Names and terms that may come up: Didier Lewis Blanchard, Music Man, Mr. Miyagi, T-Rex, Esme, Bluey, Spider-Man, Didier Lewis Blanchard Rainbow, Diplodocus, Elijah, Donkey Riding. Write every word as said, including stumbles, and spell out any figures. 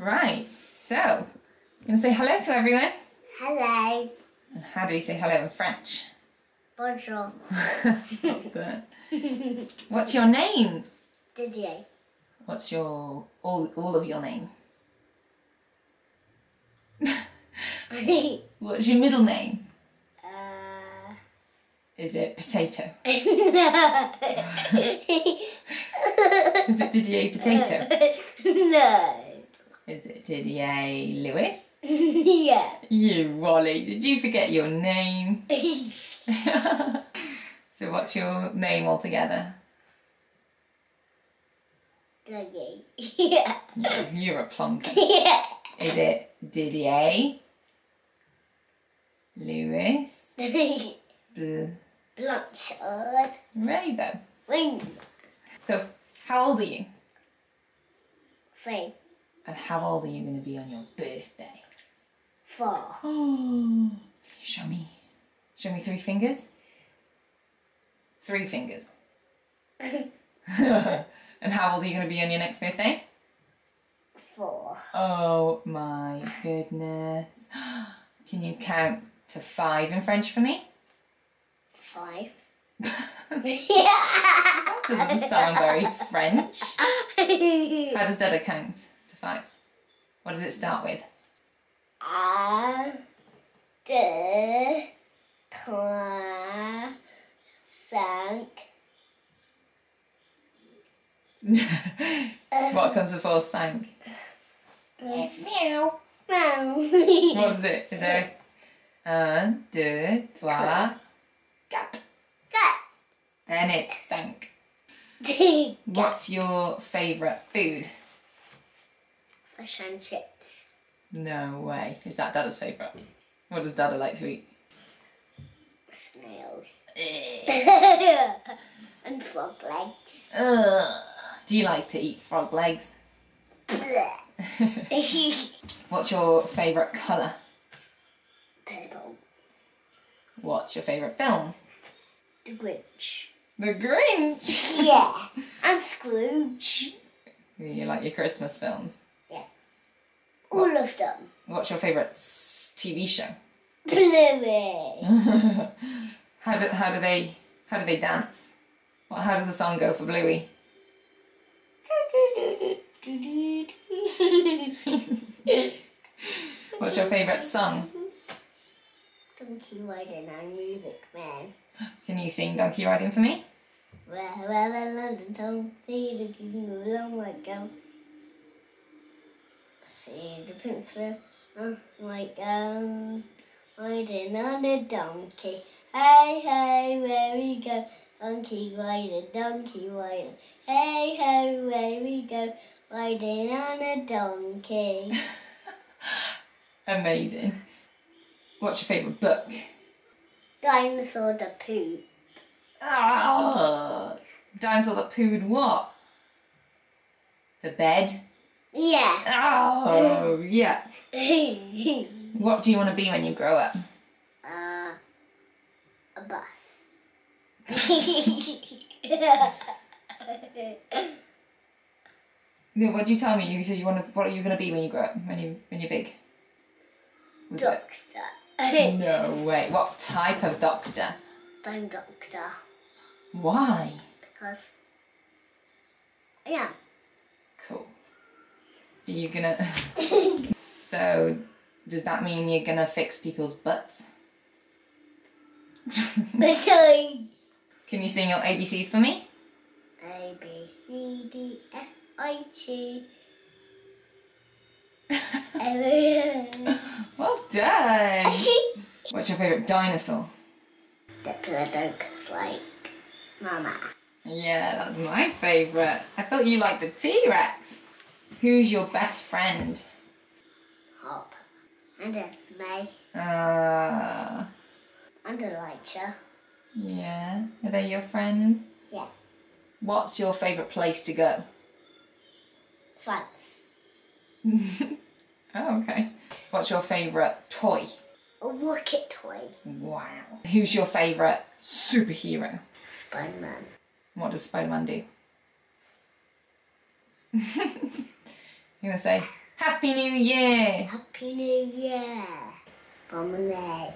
Right, so I'm going to say hello to everyone. Hello. And how do we say hello in French? Bonjour. What's your name? Didier. What's your, all, all of your name? What's your middle name? Uh... Is it Potato? No. Is it Didier Potato? No. Is it Didier Lewis? Yeah. You Wally, did you forget your name? So what's your name altogether? Dougie. Yeah. You're, you're a plonker. Yeah. Is it Didier Lewis Bl Blanchard Rainbow? Rainbow. So how old are you? Three. And how old are you going to be on your birthday? Four. Oh, show me. Show me three fingers. Three fingers. And how old are you going to be on your next birthday? Four. Oh my goodness. Can you count to five in French for me? Five. That doesn't sound very French. How does that count? Five. What does it start with? Un, deux, trois, cinq. What comes before cinq? Meow. What is it? Is it un, deux, trois, quatre? Quatre. Then it's cinq. What's your favourite food? Fish and chips. No way. Is that Dada's favourite? What does Dada like to eat? Snails. And frog legs. Ugh. Do you like to eat frog legs? What's your favourite colour? Purple. What's your favourite film? The Grinch. The Grinch? Yeah. And Scrooge. You like your Christmas films? All of them. What's your favourite T V show? Bluey. how do how do they how do they dance? Well, how does the song go for Bluey? What's your favourite song? Donkey Riding and Music Man. Can you sing Donkey Riding for me? The princess on my gown, riding on a donkey. Hey, hey, where we go? Donkey rider, donkey rider. Hey, hey, where we go? Riding on a donkey. Amazing. What's your favourite book? Dinosaur the Pooh. Oh, Dinosaur the Pooh'd what? The bed? Yeah. Oh, yeah. What do you want to be when you grow up? Uh, a bus. No, what did you tell me? You said you want to. What are you going to be when you grow up? When you when you're big? Was doctor. It? No way. What type of doctor? Bone doctor. Why? Because. Yeah. Cool. Are you gonna... So, does that mean you're gonna fix people's butts? Can you sing your A B Cs for me? A, B, C, D, F, I, G. Well done! What's your favourite dinosaur? Diplodocus, like Mama. Yeah, that's my favourite. I thought you liked the T-Rex. Who's your best friend? Hop. And Esme. Uh, and Elijah. Yeah. Are they your friends? Yeah. What's your favourite place to go? France. Oh, okay. What's your favourite toy? A rocket toy. Wow. Who's your favourite superhero? Spider-Man. What does Spider-Man do? You're going to say, Happy New Year! Happy New Year! Bombay!